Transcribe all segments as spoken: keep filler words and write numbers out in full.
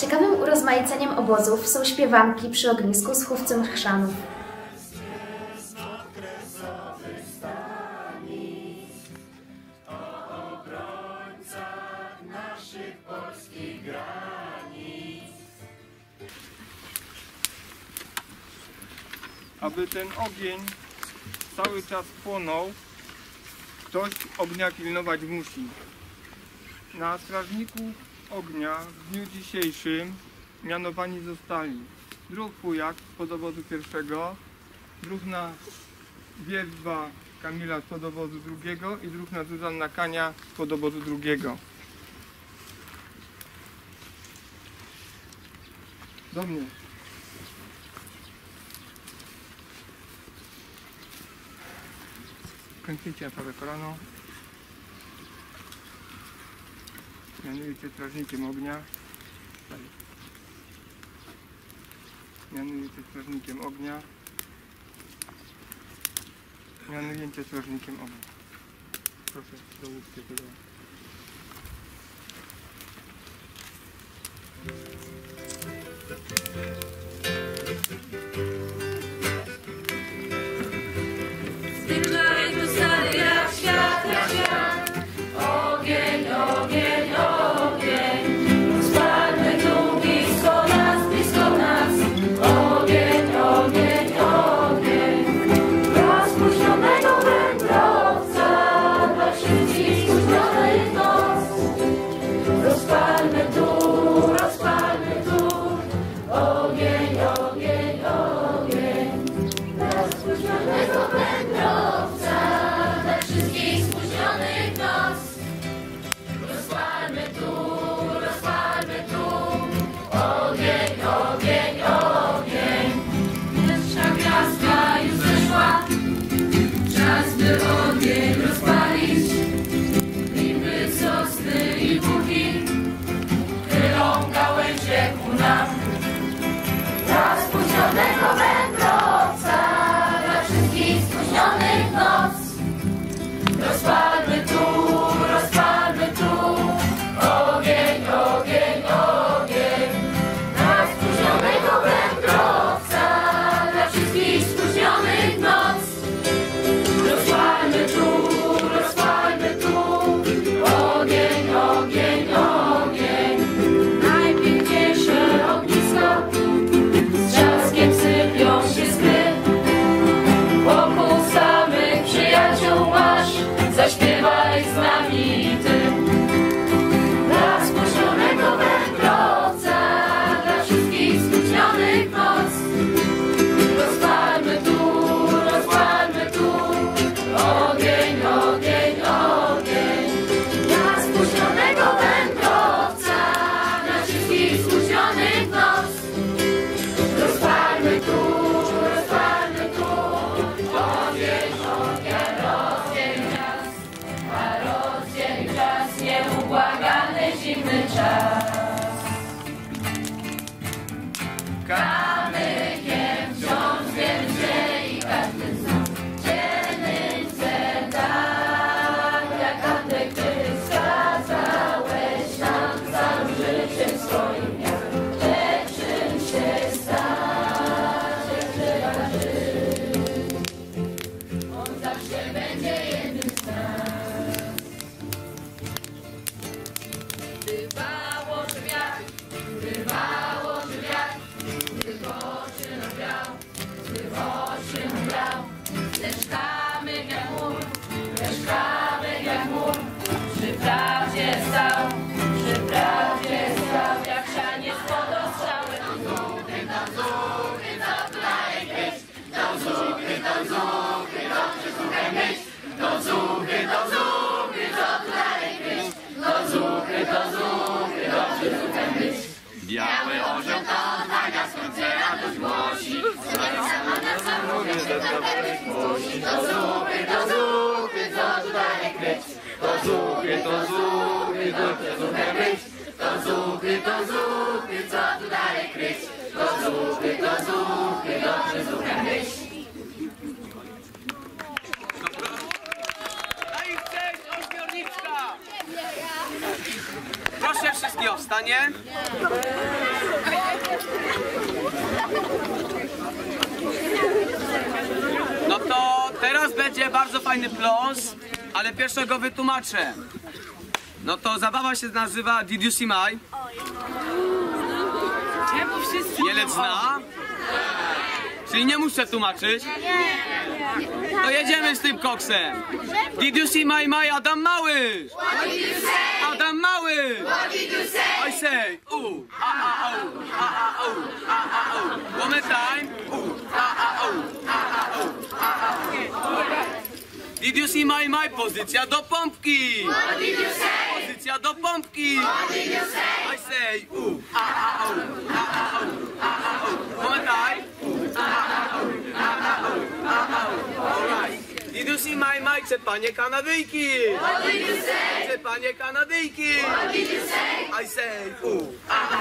Ciekawym urozmaiceniem obozów są śpiewanki przy ognisku z chówcem Chrzanów. Aby ten ogień cały czas płonął, ktoś ognia pilnować musi. Na strażniku ognia w dniu dzisiejszym mianowani zostali druh Pujak z podowozu pierwszego, druhna Biedba Kamila z podowozu drugiego i druhna Zuzanna Kania z podowozu drugiego. Do mnie. Kręcicie na prawe kolano. Mianujecie strażnikiem ognia. Mianujecie strażnikiem ognia. Mianujecie strażnikiem ognia. Proszę, dołóżcie tego. Biały orzeł to na jasno, cera dość głosi. zupy, dobrze zupę być, to zupy, to zupy, co tu dalej kryć, to zupy, to zupy, dobrze zupę być. Proszę wszystkich o wstanie. No to teraz będzie bardzo fajny pląs, ale pierwsze go wytłumaczę. No to zabawa się nazywa Did you see my? Jelec zna? Czyli nie muszę tłumaczyć. To jedziemy z tym koksem. Did you see my my Adam Mały? What did you say? Adam Mały. What did you say? I say u a a o a a o a a o. One more time. U a a o a a o a a o. Did you see my my? Pozycja do pompki. What did you say? Pozycja do pompki. What did you say? I say u a a o a a o a a o. One more time. U a a o. Did you see my my? Czepanie kanadyjki. What did you say? Czepanie kanadyjki. What did you say? I say u a a o.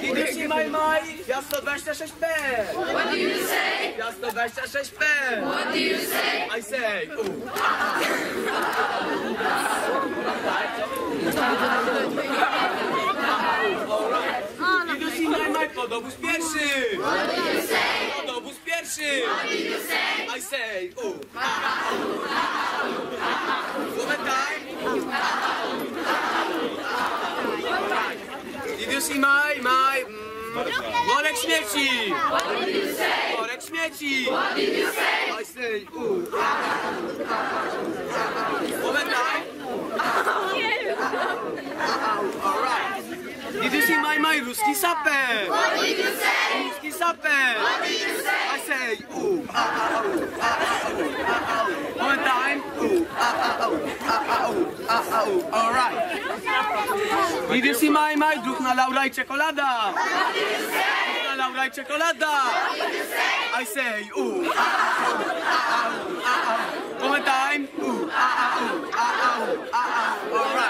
Did you see my my? Piasto dwadzieścia sześć P. What did you say? Piasto dwadzieścia sześć P. What did you say? I say u a a o. Did you see my my? Podobus pierwszy. What did you say? Podobus pierwszy. What did you say? I say u a a o a a o a a o. One time. U a a o a a o a a o. Did you see my my? Worek śmieci. What did you say? Worek śmieci. What did you say? I say u a a o a a o. One time. All right. Did you see my my ruski saper? What did you say? Ruski saper. What did you say? I say u a a o a a o a a o. One time u a a o a a o a a o. All right. Did you see my my druhna Laura i czekolada? What did you say? Druhna Laura i czekolada. What did you say? I say u a a o a a o a a o. One time u a a o a a o a a o. All right.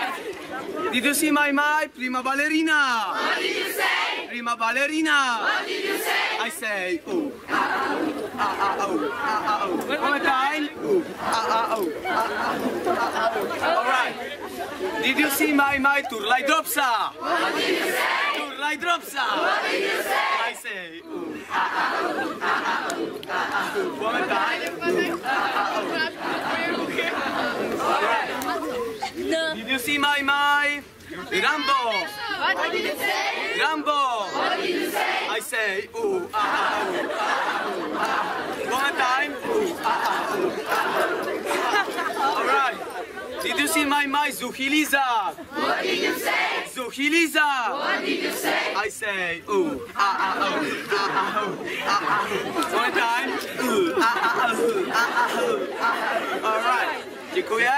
Did you see my my? Prima ballerina. What did you say? Prima ballerina. What did you say? I say ooh ah ah ah oh ah ah oh. One more time. Ooh ah ah oh ah ah oh. All right. Did you see my my? Turlaj dropsa. What did you say? Turlaj dropsa. What did you say? I say ooh ah ah oh ah ah oh ah ah oh. One more time. Ooh ah ah oh. All right. No. Did you see my my? Rambo. What did you say? Rambo. What did you say? I say ooh ah ah ooh ah ah. One time ooh ah ah ooh ah. All right. Did you see my my? Zuchiliza. What did you say? Zuchiliza. What did you say? I say ooh ah ah ooh ah ah ooh ah ah. One time ooh ah ah ooh ah ah ooh ah ah. All right. Dziękuję.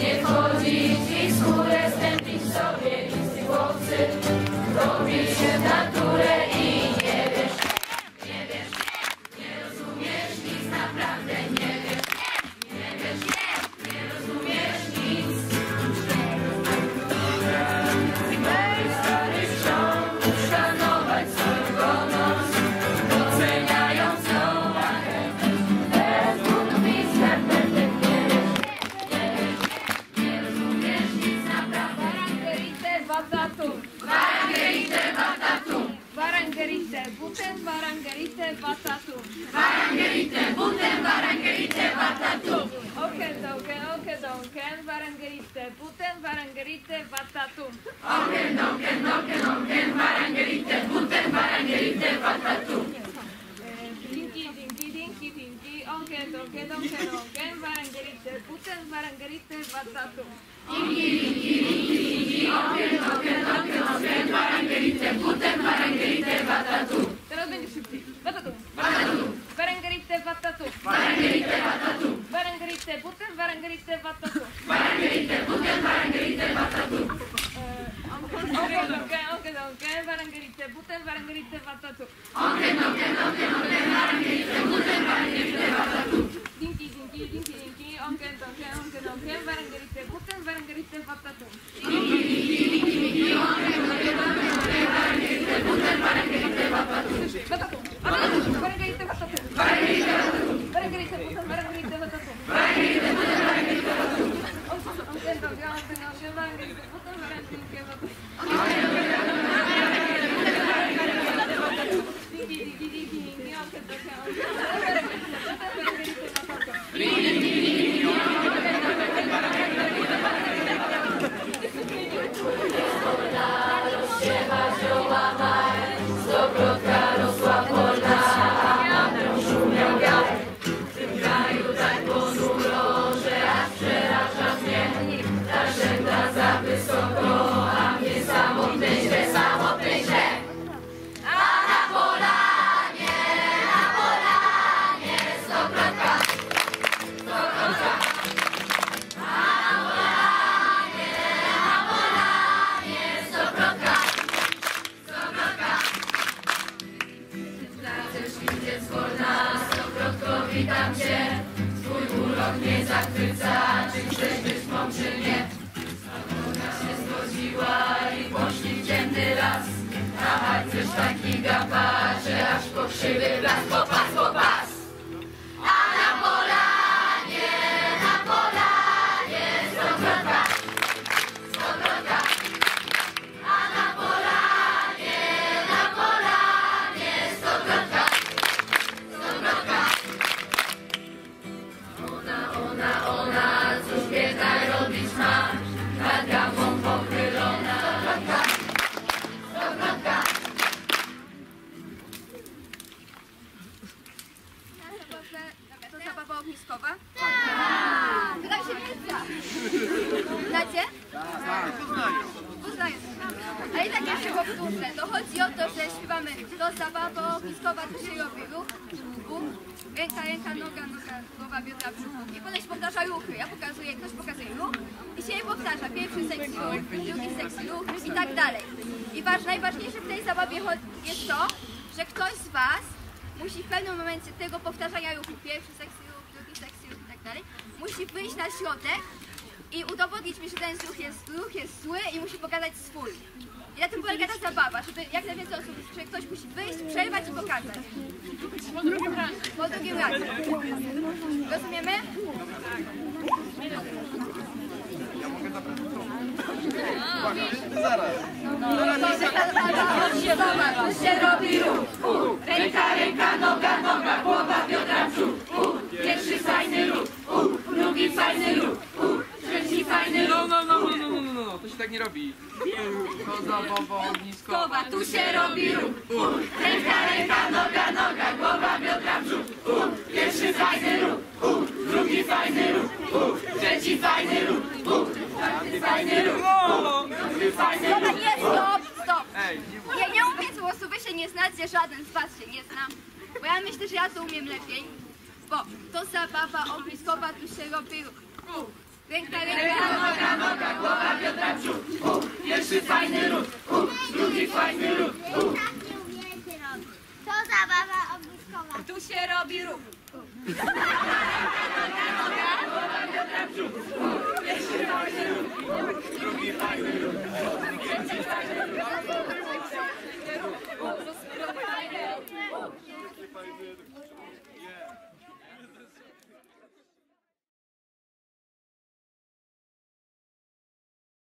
Nie wchodzić w ich skórę, stępić sobie listy chłopcy, robić się w naturę i nie wiesz, nie wiesz, nie rozumiesz nic, naprawdę nie wiesz, nie wiesz, nie rozumiesz nic. Ej, stary wciąż uszanować swoją honor, doceniając tą wagę, bez budownictwa będę. Bye. barangerite, butem barangerite, batatu. Barangerite, butem barangerite, batatu. Oke dołkę, oke dołkę, barangerite, butem barangerite, batatu. Oke dołkę, dołkę, dołkę, barangerite, butem barangerite, batatu. Dinki, dinki, dinki, dinki, oke dołkę, dołkę, dołkę, barangerite, butem barangerite, batatu. Dinki, dinki, dinki, dinki, oke dołkę, dołkę, dołkę, barangerite, butem barangerite, batatu. Teraz będzie szybciej. Batatu. Batatu. Barangerite, batatu. Barangerite, batatu. Barangerite, butem barangerite, batatu. Barangerite, butem barangerite, batatu. Oke dołkę, oke dołkę, barangerite, butem barangerite, batatu. Oke dołkę, dołkę, dołkę, barangerite, butem barangerite, batatu. Dinki, dinki, dinki, dinki, oke dołkę, oke dołkę, barangerite, butem barangerite, batatu. Dinki, dinki, dinki, dinki, oke dołkę, dołkę, dołkę, barangerite, butem barangerite, batatu. Batatu, batatu, barangerite, batatu. Barangerite, batatu. Barangerite, butem barangerite, batatu. Barangerite, butem barangerite, batatu. Oke dołkę, oke dołkę, barangerite, butem barangerite, batatu. Thank you.